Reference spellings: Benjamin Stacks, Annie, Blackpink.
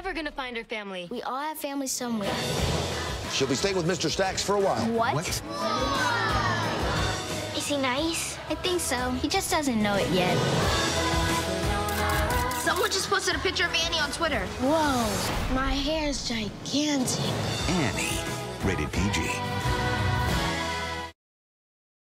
never gonna find her family. We all have family somewhere. She'll be staying with Mr. Stacks for a while. What? Is he nice? I think so. He just doesn't know it yet. Someone just posted a picture of Annie on Twitter. Whoa, my hair's gigantic. Annie, rated PG.